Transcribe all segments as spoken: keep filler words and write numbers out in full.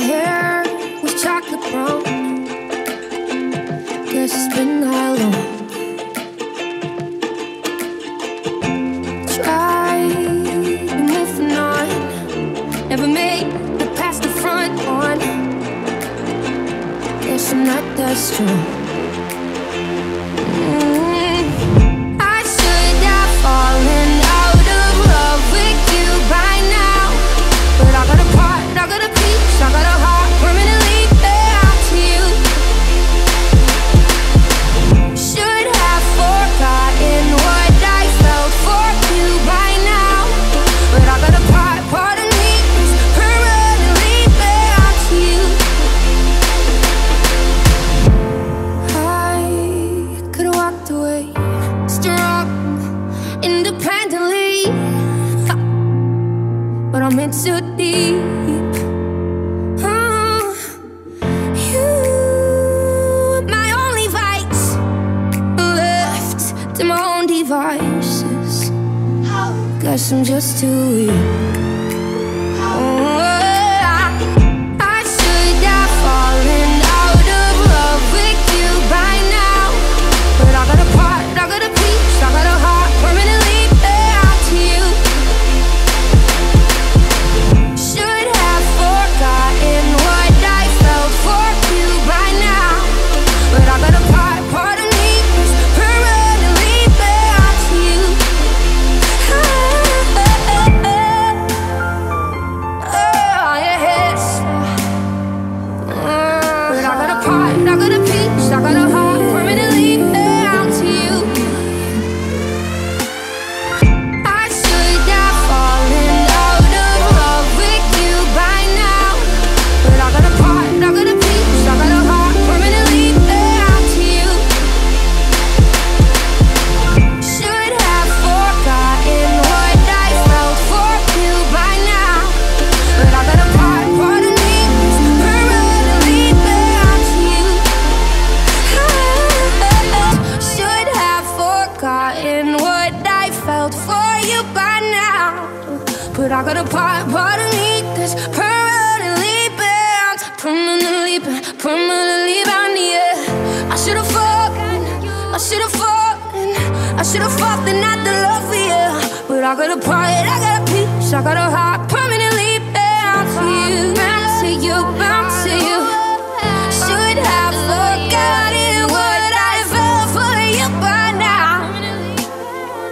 hair was chocolate brown. Guess it's been that long. Tried moving on, never made it past the front on. Guess I'm not that strong. I'm in too deep. Oh, you are my only vice, left to my own devices. Guess I'm just too weak. Oh, I should have fallen out of love with you by now, but I got a part, I got a piece, I got a heart permanently. But I got a part, part of me that's permanently bound, permanently bound, permanently bound, yeah. I should've forgotten, I should've fallen, I should've fallen at the love for you. But I got a part, I got a piece, I got a heart permanently bound to you, bound to you, bound to you. Should have forgotten what I felt for you by now.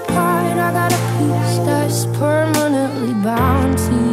Part, I got a piece that's permanently bound to you.